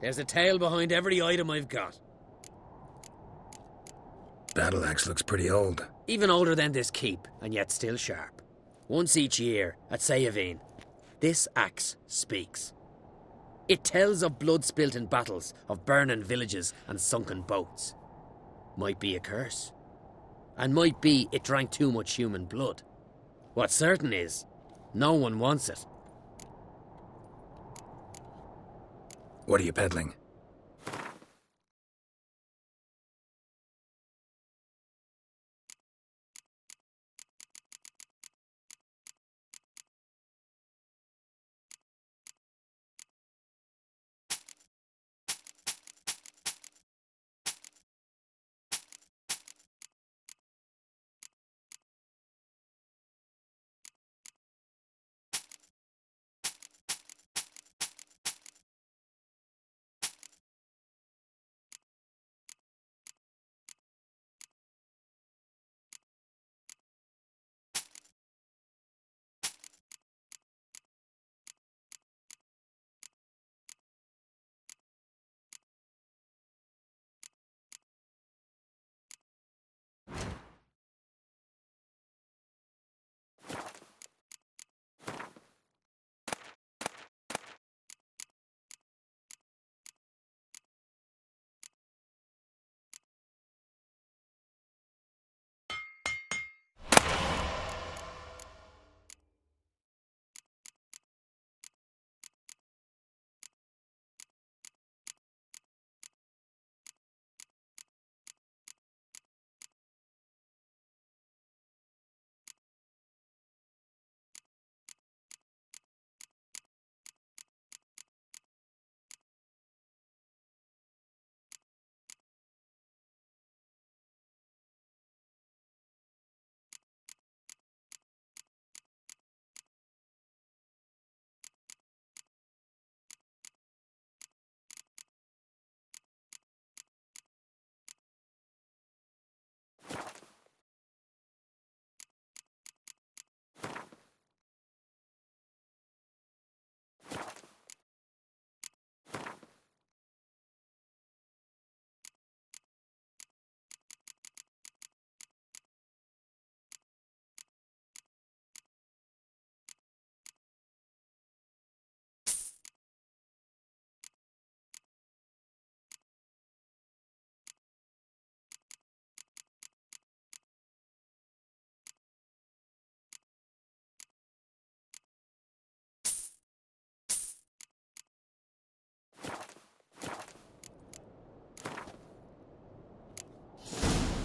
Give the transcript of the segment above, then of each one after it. There's a tale behind every item I've got. Battle axe looks pretty old. Even older than this keep, and yet still sharp. Once each year, at Sayavine, this axe speaks. It tells of blood spilt in battles, of burning villages and sunken boats. Might be a curse. And might be it drank too much human blood. What's certain is, no one wants it. What are you peddling?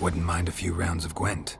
Wouldn't mind a few rounds of Gwent.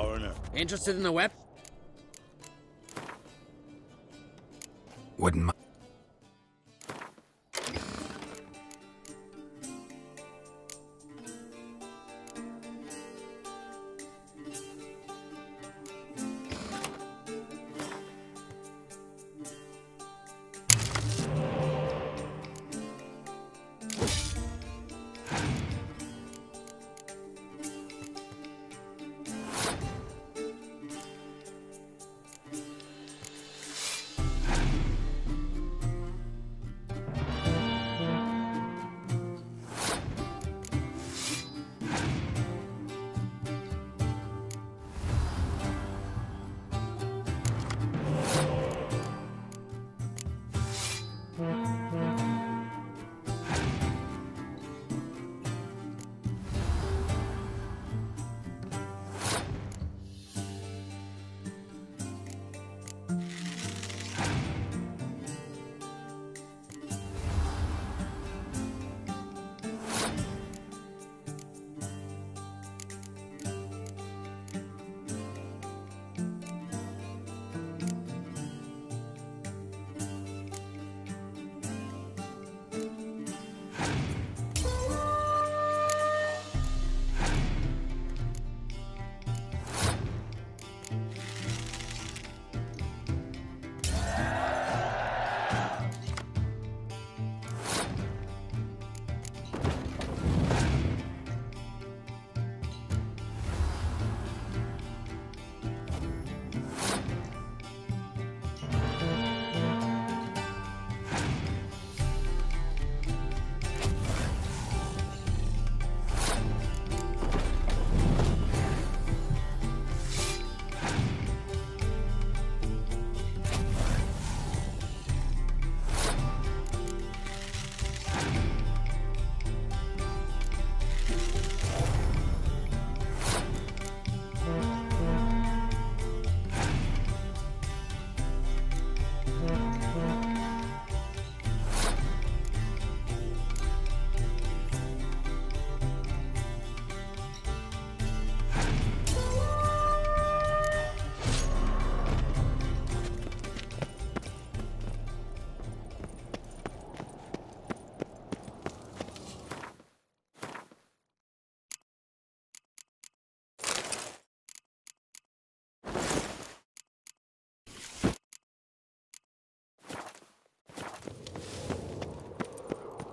foreigner. Interested in the weapon? Wouldn't mind.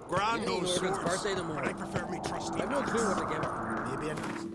Grand old source, birthday tomorrow. But I prefer me trusty. I've no clue what to give her. Maybe a nice.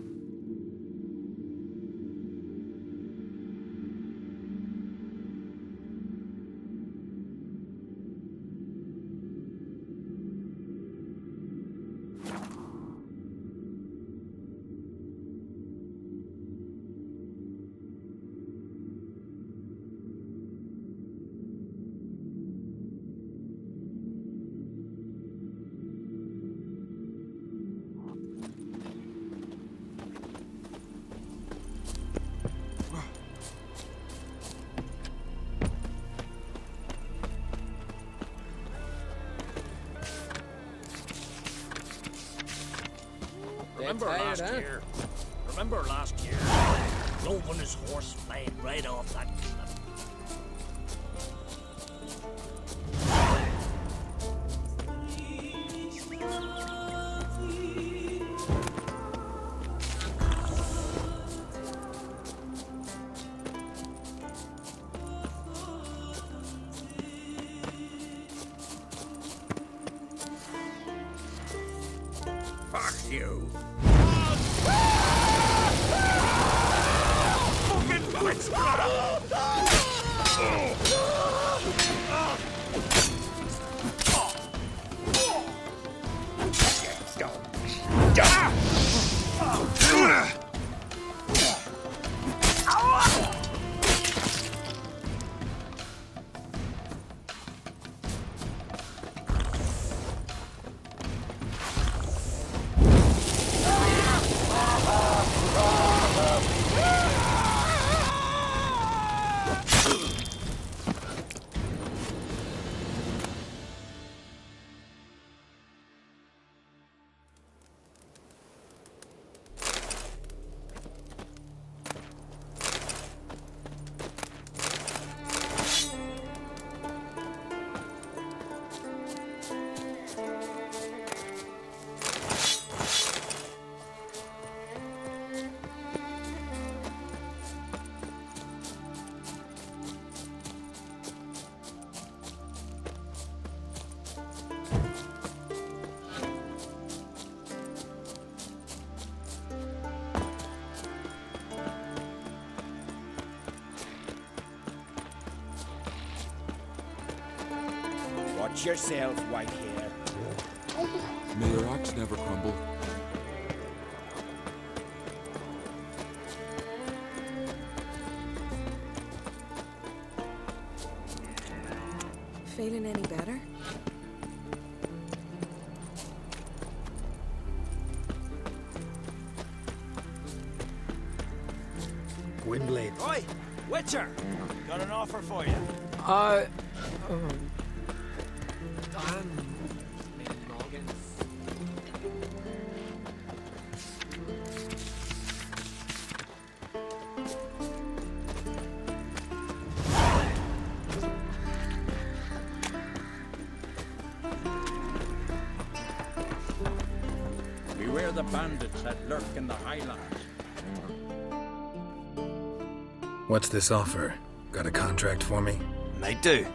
Remember last year? Logan and his horse flying right off that cliff. Watch yourself, Whitehair. May your axe never crumble. Feeling any better? Gwynbleidd. Oi! Witcher! Got an offer for you. Beware the bandits that lurk in the highlands. What's this offer? Got a contract for me? Might do,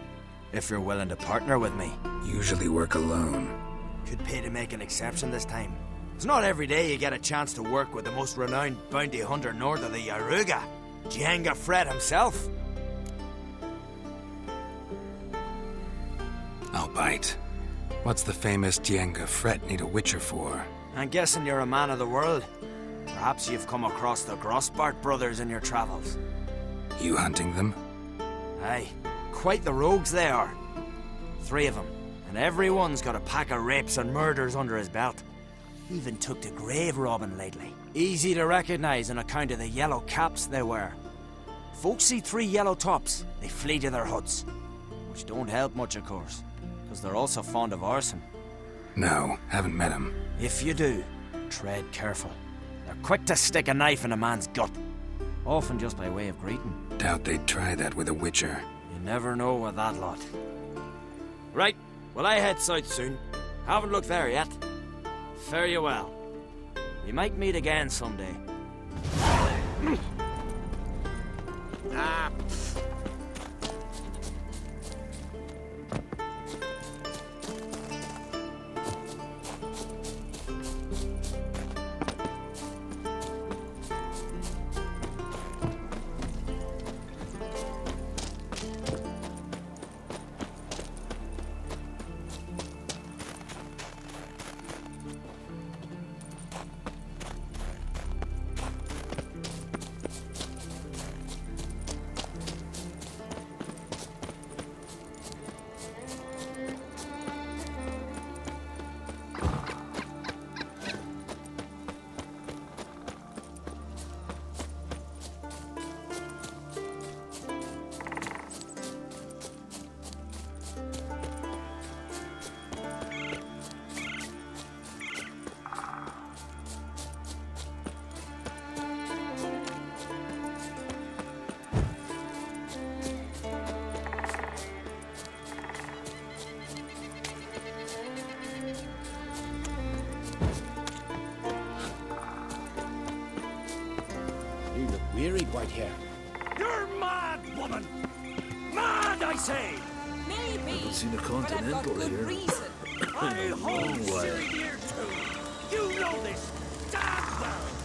if you're willing to partner with me. Usually work alone. Could pay to make an exception this time. It's not every day you get a chance to work with the most renowned bounty hunter north of the Yaruga, Jenga Fred himself. I'll bite. What's the famous Jenga Fred need a witcher for? I'm guessing you're a man of the world. Perhaps you've come across the Grossbart brothers in your travels. You hunting them? Aye. Quite the rogues they are. 3 of them. And everyone's got a pack of rapes and murders under his belt. Even took to grave robbing lately. Easy to recognize on account of the yellow caps they wear. Folks see 3 yellow tops, they flee to their huts. Which don't help much, of course. Because they're also fond of arson. No, haven't met them. If you do, tread careful. They're quick to stick a knife in a man's gut. Often just by way of greeting. Doubt they'd try that with a witcher. You never know with that lot. Right, well I head south soon. Haven't looked there yet. Fare you well. We might meet again someday. Weary Whitehair. You're mad, woman! Mad, I say! Maybe, I haven't seen a continental but I've got good reason. I hold silly dear too. You know this damn well.